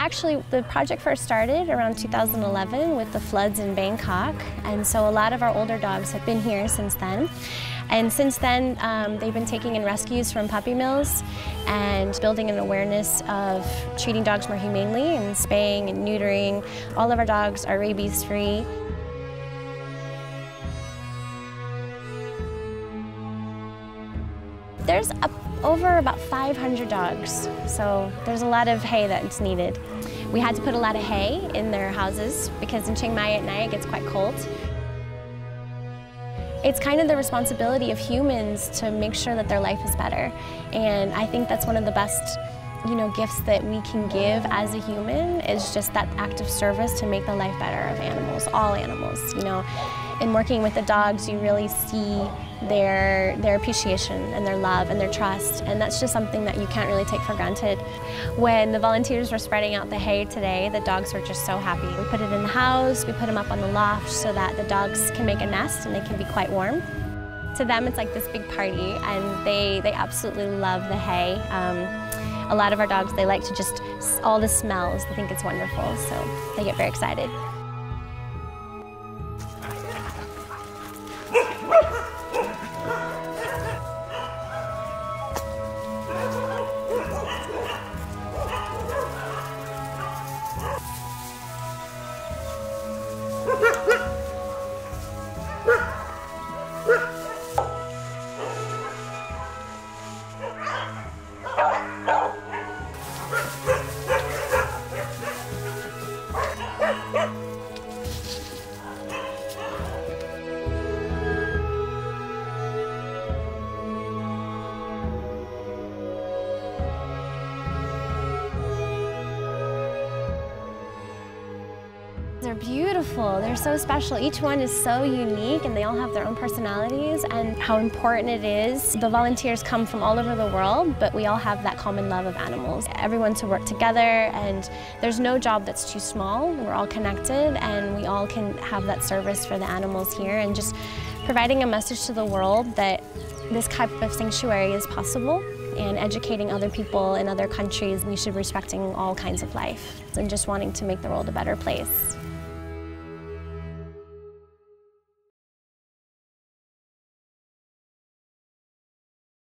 Actually, the project first started around 2011 with the floods in Bangkok, and so a lot of our older dogs have been here since then. And since then, they've been taking in rescues from puppy mills and building an awareness of treating dogs more humanely and spaying and neutering. All of our dogs are rabies-free. There's over about 500 dogs, so there's a lot of hay that's needed. We had to put a lot of hay in their houses because in Chiang Mai at night it gets quite cold. It's kind of the responsibility of humans to make sure that their life is better. And I think that's one of the best, gifts that we can give as a human is just that act of service to make the life better of animals, all animals, In working with the dogs, you really see their appreciation and their love and their trust, and that's just something that you can't really take for granted. When the volunteers were spreading out the hay today, the dogs were just so happy. We put it in the house, we put them up on the loft so that the dogs can make a nest and they can be quite warm. To them, it's like this big party, and they absolutely love the hay. A lot of our dogs, they like to just, all the smells, they think it's wonderful, so they get very excited. They're beautiful, they're so special. Each one is so unique and they all have their own personalities and how important it is. The volunteers come from all over the world, but we all have that common love of animals. Everyone to work together, and there's no job that's too small. We're all connected and we all can have that service for the animals here, and just providing a message to the world that this type of sanctuary is possible, and educating other people in other countries. We should be respecting all kinds of life and just wanting to make the world a better place.